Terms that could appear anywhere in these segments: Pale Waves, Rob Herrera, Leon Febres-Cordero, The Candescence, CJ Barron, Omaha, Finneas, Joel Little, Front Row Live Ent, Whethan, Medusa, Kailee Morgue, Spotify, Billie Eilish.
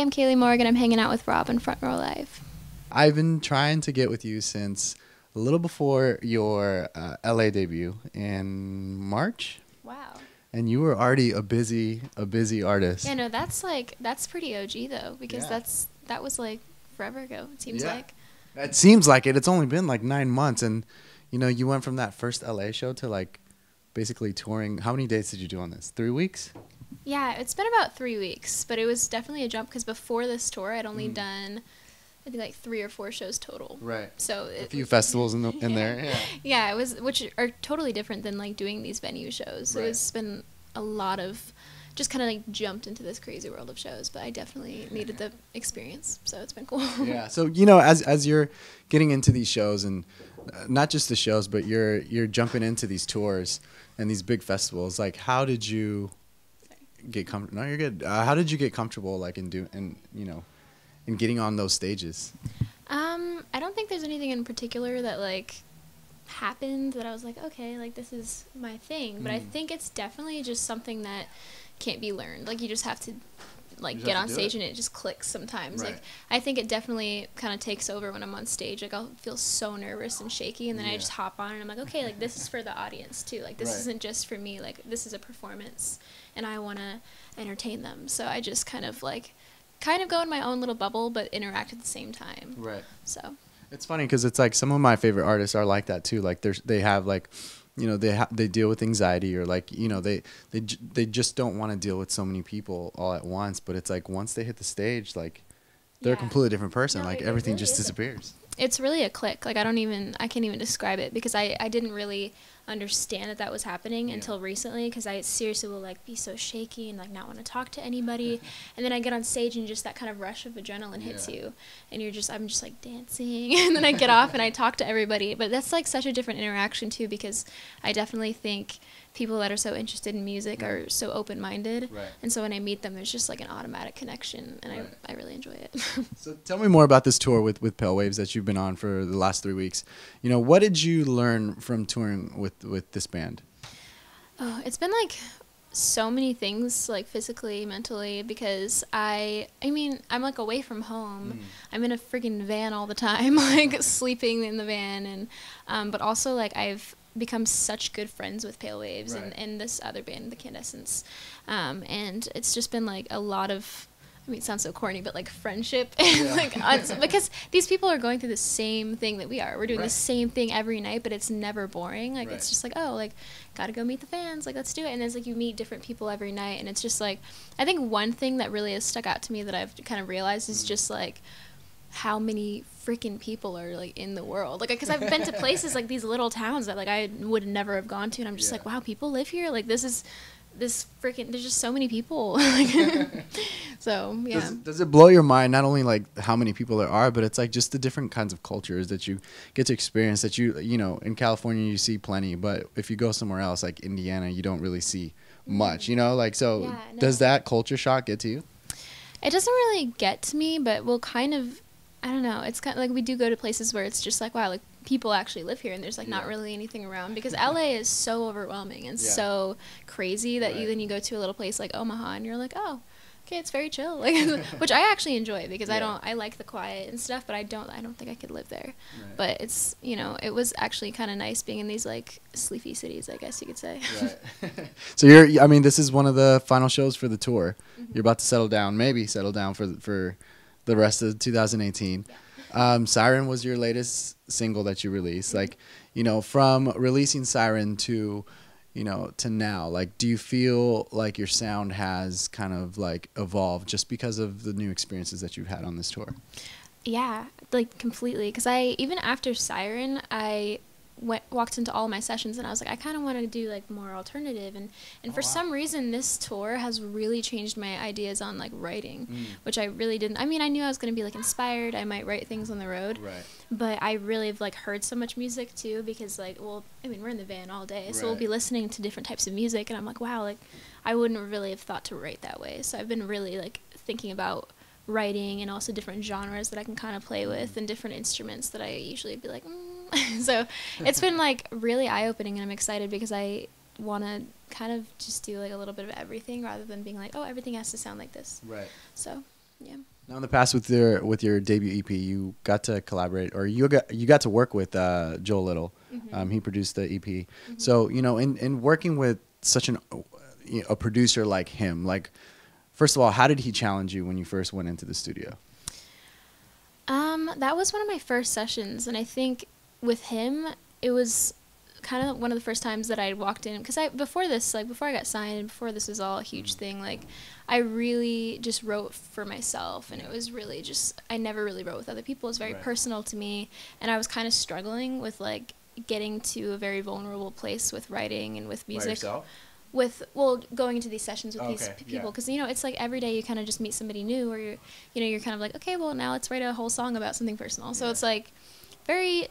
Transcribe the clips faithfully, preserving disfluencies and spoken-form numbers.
Hey, I'm Kailee Morgue and I'm hanging out with Rob in Front Row Live. I've been trying to get with you since a little before your uh, L A debut in March. Wow. And you were already a busy, a busy artist. Yeah, no, that's like, that's pretty O G though, because yeah. that's, that was like forever ago, it seems yeah. like. It seems like it. It's only been like nine months and, you know, you went from that first L A show to like basically touring. How many days did you do on this? Three weeks? Yeah, it's been about three weeks, but it was definitely a jump because before this tour, I'd only mm. done, I think, like three or four shows total. Right. So it, a few festivals in the, in yeah. there. Yeah. Yeah, it was, which are totally different than like doing these venue shows. So right. It's been a lot of, just kind of like jumped into this crazy world of shows, but I definitely needed the experience, so it's been cool. Yeah. So you know, as as you're getting into these shows and uh, not just the shows, but you're you're jumping into these tours and these big festivals. Like, how did you? Get comfortable. No, you're good. Uh, how did you get comfortable, like in do and you know, in getting on those stages? Um, I don't think there's anything in particular that like happened that I was like, okay, like this is my thing. But mm. I think it's definitely just something that can't be learned. Like you just have to, like get on stage it. and it just clicks sometimes. Right. Like I think it definitely kind of takes over when I'm on stage. Like I'll feel so nervous and shaky, and then yeah. I just hop on and I'm like, okay, like this is for the audience too. Like this right. isn't just for me. Like this is a performance. And I want to entertain them. So I just kind of like, kind of go in my own little bubble, but interact at the same time. Right. So. It's funny because it's like some of my favorite artists are like that too. Like there's, they have like, you know, they ha they deal with anxiety or like, you know, they they j they just don't want to deal with so many people all at once. But it's like once they hit the stage, like they're yeah. a completely different person. No, like everything really just isn't. disappears. It's really a click. Like I don't even, I can't even describe it because I, I didn't really understand that that was happening yeah. until recently because I seriously will like be so shaky and like not want to talk to anybody. And then I get on stage and just that kind of rush of adrenaline hits yeah. you and you're just, I'm just like dancing and then I get off and I talk to everybody. But that's like such a different interaction too because I definitely think people that are so interested in music right. are so open-minded. Right. And so when I meet them, there's just like an automatic connection and right. I, I really enjoy it. So tell me more about this tour with, with Pale Waves that you've been on for the last three weeks. You know, what did you learn from touring with, with this band? Oh, it's been like so many things, like physically, mentally, because I, I mean, I'm like away from home. Mm. I'm in a freaking van all the time, like sleeping in the van. And, um, but also like I've, become such good friends with Pale Waves right. and, and this other band, The Candescence. Um, and it's just been like a lot of, I mean, it sounds so corny, but like friendship. And yeah. like odds, because these people are going through the same thing that we are. We're doing right. the same thing every night, but it's never boring. Like right. it's just like, oh, like gotta go meet the fans. Like, let's do it. And it's like you meet different people every night. And it's just like, I think one thing that really has stuck out to me that I've kind of realized mm. is just like, how many freaking people are like in the world. Like, because I've been to places like these little towns that like I would never have gone to. And I'm just yeah. like, wow, people live here. Like this is this freaking, there's just so many people. So, yeah. Does, does it blow your mind? Not only like how many people there are, but it's like just the different kinds of cultures that you get to experience that you, you know, in California, you see plenty, but if you go somewhere else, like Indiana, you don't really see much, you know, like, so yeah, no. does that culture shock get to you? It doesn't really get to me, but we'll kind of, I don't know. It's kind of like we do go to places where it's just like, wow, like people actually live here and there's like yeah. not really anything around because L A is so overwhelming and yeah. so crazy that right. you then you go to a little place like Omaha and you're like, oh, okay, it's very chill. Like, which I actually enjoy because yeah. I don't, I like the quiet and stuff, but I don't, I don't think I could live there. Right. But it's, you know, it was actually kind of nice being in these like sleepy cities, I guess you could say. Right. So you're, I mean, this is one of the final shows for the tour. Mm-hmm. You're about to settle down, maybe settle down for, for, the rest of two thousand eighteen. Um, Siren was your latest single that you released. Like, you know, from releasing Siren to, you know, to now, like, do you feel like your sound has kind of like evolved just because of the new experiences that you've had on this tour? Yeah, like completely. Because I, even after Siren, I went, walked into all my sessions and I was like, I kind of want to do like more alternative. And, and oh, for wow. some reason, this tour has really changed my ideas on like writing, mm. which I really didn't. I mean, I knew I was going to be like inspired. I might write things on the road, right. but I really have like heard so much music too, because like, well, I mean, we're in the van all day, so right. we'll be listening to different types of music. And I'm like, wow, like I wouldn't really have thought to write that way. So I've been really like thinking about writing and also different genres that I can kind of play with and different instruments that I usually be like, mm. So it's been like really eye-opening and I'm excited because I want to kind of just do like a little bit of everything rather than being like, oh, everything has to sound like this. Right. So, yeah. Now, in the past, with your with your debut E P, you got to collaborate, or you got you got to work with uh, Joel Little. Mm-hmm. um, he produced the E P. Mm-hmm. So, you know, in in working with such an a producer like him, like, first of all, how did he challenge you when you first went into the studio? Um, that was one of my first sessions, and I think with him, it was kind of one of the first times that I walked in, because I before this, like before I got signed and before this was all a huge thing, like I really just wrote for myself, and it was really just, I never really wrote with other people. It was very right. personal to me, and I was kind of struggling with like getting to a very vulnerable place with writing and with music. By yourself? With, well, going into these sessions with okay, these people, because yeah. you know, it's like every day you kind of just meet somebody new, or you you know, you're kind of like, okay, well, now let's write a whole song about something personal. So yeah. it's like very,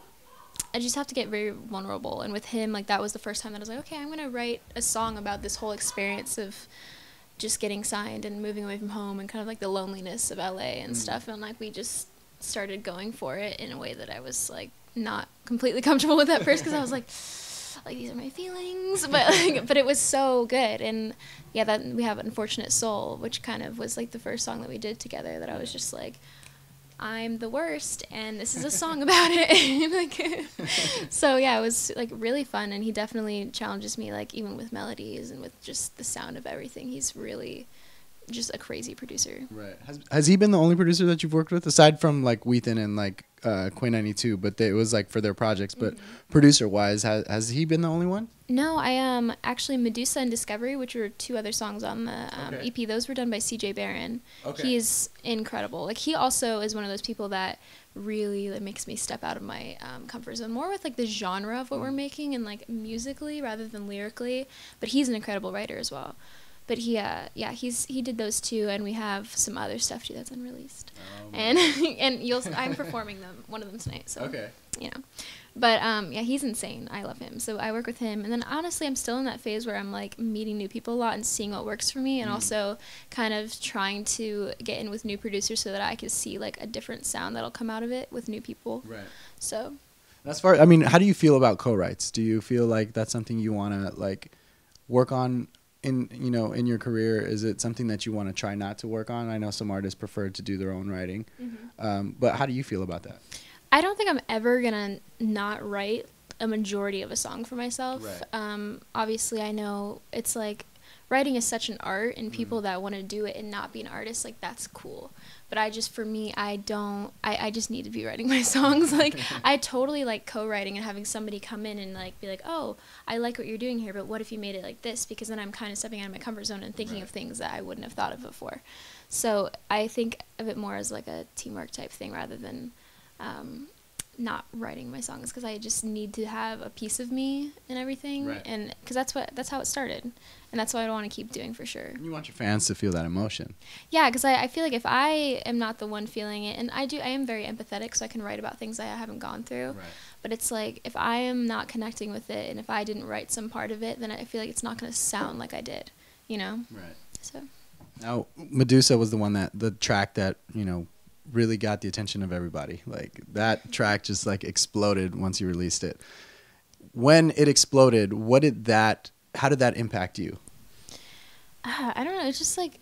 I just have to get very vulnerable. And with him, like, that was the first time that I was like, okay, I'm gonna write a song about this whole experience of just getting signed and moving away from home and kind of like the loneliness of L A and mm. stuff. And like, we just started going for it in a way that I was like not completely comfortable with at first, because I was like, like these are my feelings, but like, but it was so good. And yeah, that we have Unfortunate Soul, which kind of was like the first song that we did together that I was just like, I'm the worst and this is a song about it. Like, so yeah, it was like really fun, and he definitely challenges me, like even with melodies and with just the sound of everything. He's really just a crazy producer. Right. Has, has he been the only producer that you've worked with, aside from like Whethan and like uh, Quay ninety-two, but they, it was like for their projects, but mm-hmm. producer-wise, has, has he been the only one? No, I um actually Medusa and Discovery, which were two other songs on the um, okay. E P, those were done by C J Barron. Okay. He's incredible. Like, he also is one of those people that really like, makes me step out of my um, comfort zone, more with like the genre of what mm. we're making and like musically rather than lyrically, but he's an incredible writer as well. But he, uh, yeah, he's he did those two, and we have some other stuff too that's unreleased, um. and and you'll I'm performing them one of them tonight. So okay, you know, but um, yeah, he's insane. I love him, so I work with him. And then honestly, I'm still in that phase where I'm like meeting new people a lot and seeing what works for me, and mm. also kind of trying to get in with new producers so that I can see like a different sound that'll come out of it with new people. Right. So that's far. I mean, how do you feel about co-writes? Do you feel like that's something you want to like work on? In you know in your career, is it something that you want to try not to work on? I know some artists prefer to do their own writing, mm-hmm. um, but how do you feel about that? I don't think I'm ever gonna not write a majority of a song for myself. Right. Um, obviously, I know it's like writing is such an art, and people mm-hmm. that want to do it and not be an artist, like that's cool. But I just, for me, I don't. I, I just need to be writing my songs. Like, I totally like co-writing and having somebody come in and like be like, oh, I like what you're doing here, but what if you made it like this? Because then I'm kind of stepping out of my comfort zone and thinking right. of things that I wouldn't have thought of before. So I think of it more as like a teamwork type thing rather than um, not writing my songs, because I just need to have a piece of me and everything, right. and because that's what that's how it started. And that's what I want to keep doing for sure. You want your fans to feel that emotion. Yeah, because I, I feel like if I am not the one feeling it, and I do, I am very empathetic, so I can write about things I haven't gone through. Right. But it's like, if I am not connecting with it, and if I didn't write some part of it, then I feel like it's not going to sound like I did, you know? Right. So. Now, Medusa was the one that, the track that, you know, really got the attention of everybody. Like, that track just, like, exploded once you released it. When it exploded, what did that... how did that impact you? Uh, I don't know. It's just like,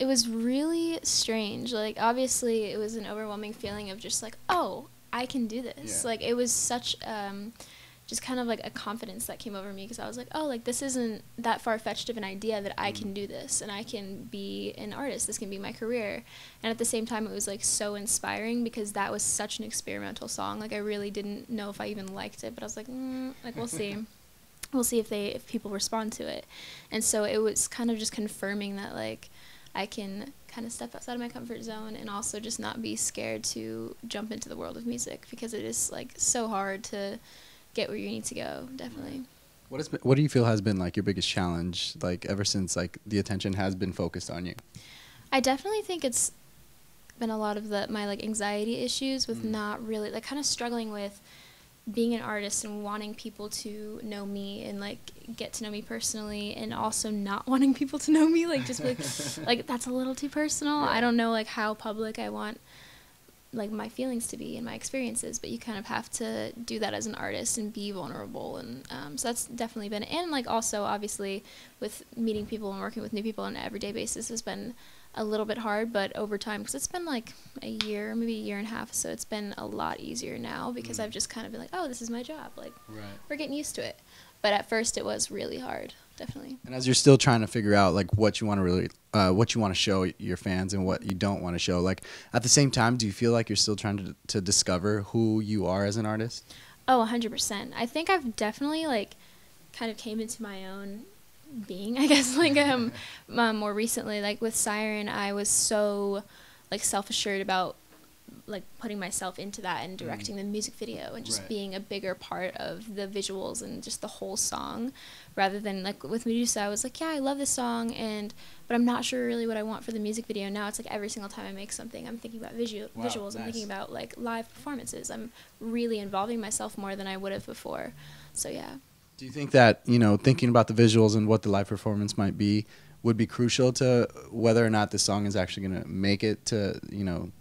it was really strange. Like, obviously it was an overwhelming feeling of just like, oh, I can do this. Yeah. Like, it was such um, just kind of like a confidence that came over me, because I was like, oh, like this isn't that far-fetched of an idea that I mm. can do this, and I can be an artist. This can be my career. And at the same time, it was like so inspiring, because that was such an experimental song. Like, I really didn't know if I even liked it, but I was like, mm, like, we'll see. We'll see if they if people respond to it. And so it was kind of just confirming that, like, I can kind of step outside of my comfort zone and also just not be scared to jump into the world of music, because it is, like, so hard to get where you need to go, definitely. What, has been, what do you feel has been, like, your biggest challenge, like, ever since, like, the attention has been focused on you? I definitely think it's been a lot of the, my, like, anxiety issues with mm. not really, like, kind of struggling with being an artist and wanting people to know me and like get to know me personally, and also not wanting people to know me, like just be like, like that's a little too personal. Yeah. I don't know like how public I want like my feelings to be and my experiences, but you kind of have to do that as an artist and be vulnerable. And um, so that's definitely been, and like also obviously with meeting people and working with new people on an everyday basis has been a little bit hard, but over time, because it's been like a year, maybe a year and a half, so it's been a lot easier now because mm. I've just kind of been like, oh, this is my job. Like, right. We're getting used to it. But at first, it was really hard, definitely. And as you're still trying to figure out like what you want to really, uh, what you want to show your fans and what you don't want to show, like at the same time, do you feel like you're still trying to to discover who you are as an artist? Oh, one hundred percent. I think I've definitely like kind of came into my own being, I guess, like um, um more recently, like with Siren, I was so like self-assured about like putting myself into that and directing mm. the music video and just right. being a bigger part of the visuals and just the whole song, rather than like with Medusa, I was like, yeah, I love this song, and but I'm not sure really what I want for the music video. Now it's like every single time I make something, I'm thinking about visu wow, visuals, nice. I'm thinking about like live performances. I'm really involving myself more than I would have before. So yeah. Do you think that, you know, thinking about the visuals and what the live performance might be would be crucial to whether or not this song is actually going to make it to, you know,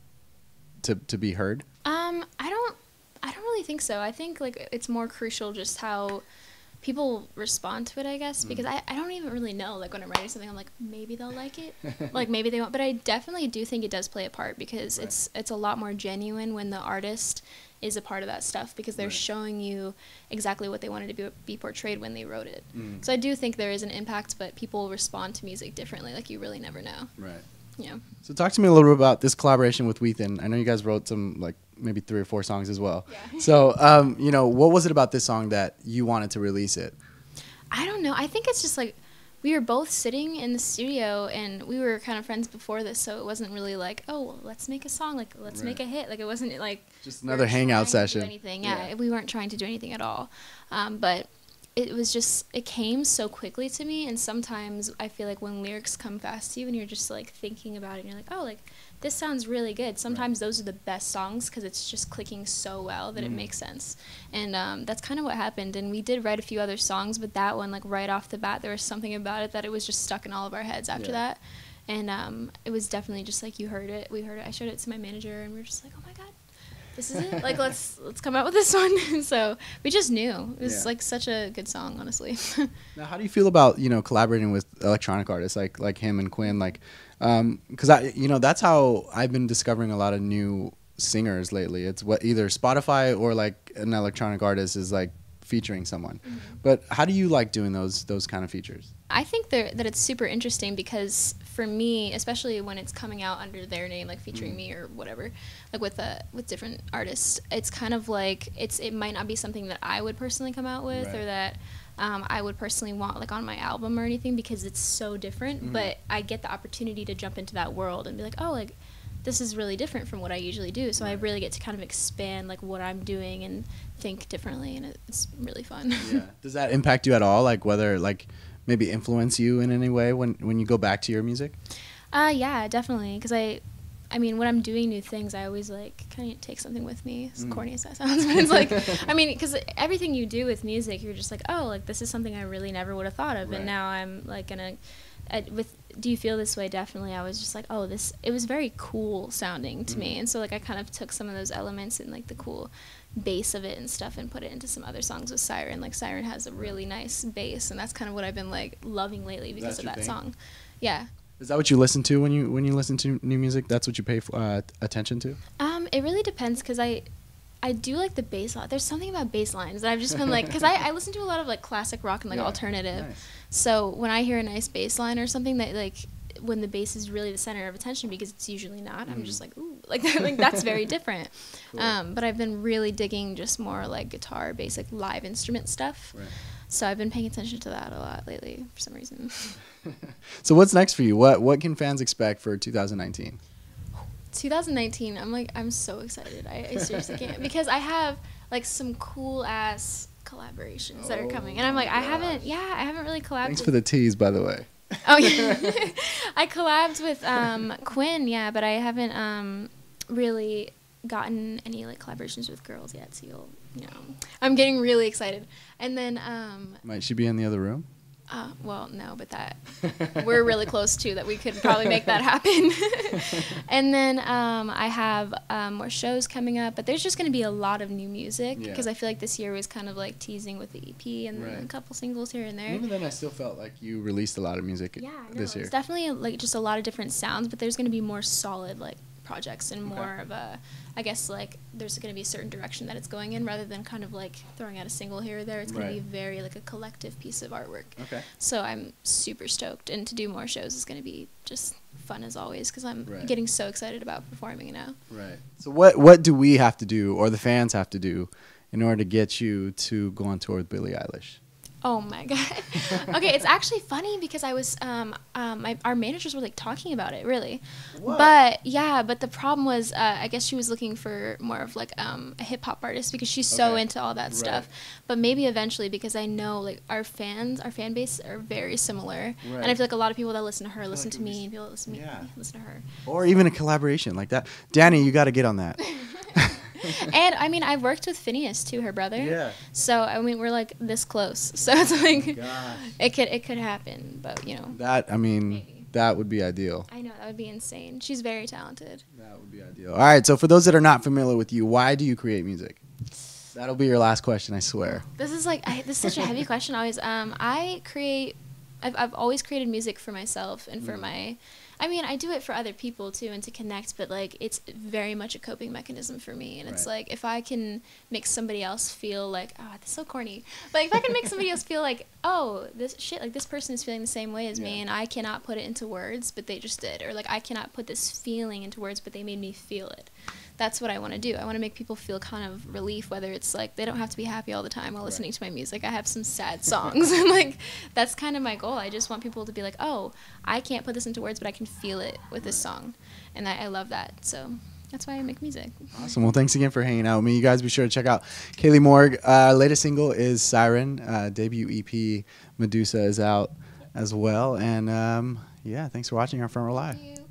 to to be heard? Um, I don't, I don't really think so. I think like it's more crucial just how people respond to it, I guess, because mm. I, I don't even really know. Like when I'm writing something, I'm like, maybe they'll like it, like maybe they won't. But I definitely do think it does play a part, because right. it's it's a lot more genuine when the artist is a part of that stuff, because they're right. showing you exactly what they wanted to be, be portrayed when they wrote it. Mm. So I do think there is an impact, but people respond to music differently. Like, you really never know. Right. Yeah. So talk to me a little bit about this collaboration with Whethan. I know you guys wrote some, like, maybe three or four songs as well. Yeah. So, um, you know, what was it about this song that you wanted to release it? I don't know. I think it's just, like, we were both sitting in the studio, and we were kind of friends before this, so it wasn't really like, oh, well, let's make a song, like let's right. make a hit. Like, it wasn't like just another we hangout session. Anything, yeah, yeah. We weren't trying to do anything at all, um, but it was just it came so quickly to me. And sometimes I feel like when lyrics come fast to you, and you're just like thinking about it, and you're like, oh, like this sounds really good. Sometimes right. those are the best songs, because it's just clicking so well that mm. it makes sense. And um, that's kind of what happened. And we did write a few other songs, but that one, like right off the bat, there was something about it that it was just stuck in all of our heads after yeah. that. And um, it was definitely just like, you heard it, we heard it. I showed it to my manager, and we were just like, oh my God, this is it. Like, let's let's come out with this one. And so we just knew it was yeah. like such a good song, honestly. Now, how do you feel about, you know, collaborating with electronic artists like like him and Quinn? Like, um because I you know, that's how I've been discovering a lot of new singers lately. It's what either Spotify or like an electronic artist is like featuring someone. Mm-hmm. But how do you like doing those those kind of features? I think that it's super interesting, because for me, especially when it's coming out under their name, like featuring mm. me or whatever, like with uh, with different artists, it's kind of like it's it might not be something that I would personally come out with right. or that Um, I would personally want like on my album or anything, because it's so different. Mm-hmm. But I get the opportunity to jump into that world and be like, oh, like this is really different from what I usually do. So right. I really get to kind of expand like what I'm doing and think differently, and it's really fun. Yeah. Does that impact you at all? Like whether like maybe influence you in any way when when you go back to your music? Uh, yeah, definitely. Because I. I mean, when I'm doing new things, I always, like, kind of take something with me, as mm. corny as that sounds, but it's like, I mean, because everything you do with music, you're just like, oh, like, this is something I really never would have thought of, right. and now I'm, like, gonna, uh, with Do You Feel This Way, definitely, I was just like, oh, this, it was very cool sounding to mm. me, and so, like, I kind of took some of those elements and, like, the cool bass of it and stuff and put it into some other songs with Siren. Like, Siren has a really nice bass, and that's kind of what I've been, like, loving lately because that's of that thing? Song. Yeah. Is that what you listen to when you when you listen to new music? That's what you pay uh, attention to? Um, it really depends, because I, I do like the bass line. There's something about bass lines that I've just been like, because I, I listen to a lot of like classic rock and like yeah, alternative. Nice. So when I hear a nice bass line or something that like, when the bass is really the center of attention, because it's usually not, mm. I'm just like, ooh, like, like that's very different. Cool. Um, but I've been really digging just more like guitar, bass, like live instrument stuff. Right. So I've been paying attention to that a lot lately for some reason. So what's next for you? What what can fans expect for two thousand nineteen? two thousand nineteen, I'm like, I'm so excited. I, I seriously can't, because I have like some cool ass collaborations oh that are coming, and I'm like, gosh. I haven't, yeah, I haven't really collabed. Thanks for the tease, by the way. Oh yeah, I collabed with um, Quinn, yeah, but I haven't um, really gotten any like collaborations with girls yet. So you'll, you know, I'm getting really excited. And then um, might she be in the other room? Uh, well, no, but that we're really close to that. We could probably make that happen. And then um, I have um, more shows coming up, but there's just going to be a lot of new music because yeah. I feel like this year was kind of like teasing with the E P and right. a couple singles here and there. Even then, I still felt like you released a lot of music yeah, no, this year. It's definitely like just a lot of different sounds, but there's going to be more solid like projects and more okay. of a, I guess like there's going to be a certain direction that it's going in rather than kind of like throwing out a single here or there. It's going right. to be very like a collective piece of artwork. Okay. So I'm super stoked, and to do more shows is going to be just fun as always because I'm right. getting so excited about performing now. Right. So what what do we have to do, or the fans have to do, in order to get you to go on tour with Billie Eilish? Oh my God. Okay, it's actually funny because I was, um, um, my, our managers were like talking about it, really. What? But yeah, but the problem was, uh, I guess she was looking for more of like um, a hip hop artist because she's okay. so into all that right. stuff. But maybe eventually, because I know like our fans, our fan base are very similar. Right. And I feel like a lot of people that listen to her listen like to me, and people that listen to yeah. me listen to her. Or so. Even a collaboration like that. Danny, you got to get on that. And I mean, I've worked with Finneas too, her brother. Yeah. So I mean, we're like this close. So it's like, oh it could it could happen, but you know. That I mean, maybe. That would be ideal. I know, that would be insane. She's very talented. That would be ideal. All right. So for those that are not familiar with you, why do you create music? That'll be your last question, I swear. This is like I, this is such a heavy question. Always. Um, I create. I've I've always created music for myself and for mm. my. I mean, I do it for other people, too, and to connect, but, like, it's very much a coping mechanism for me. And right. it's like, if I can make somebody else feel like, oh, that's so corny. But like, if I can make somebody else feel like, oh, this shit, like, this person is feeling the same way as yeah. me, and I cannot put it into words, but they just did. Or, like, I cannot put this feeling into words, but they made me feel it. That's what I want to do. I want to make people feel kind of relief, whether it's, like, they don't have to be happy all the time while right. listening to my music. I have some sad songs. And, like, that's kind of my goal. I just want people to be like, oh, I can't put this into words, but I can feel it with this song, and I, I love that. So that's why I make music. Awesome. Well, thanks again for hanging out with me. You guys be sure to check out Kailee Morgue. Uh, latest single is Siren. Uh, debut E P Medusa is out as well. And um, yeah, thanks for watching our Front Row Live.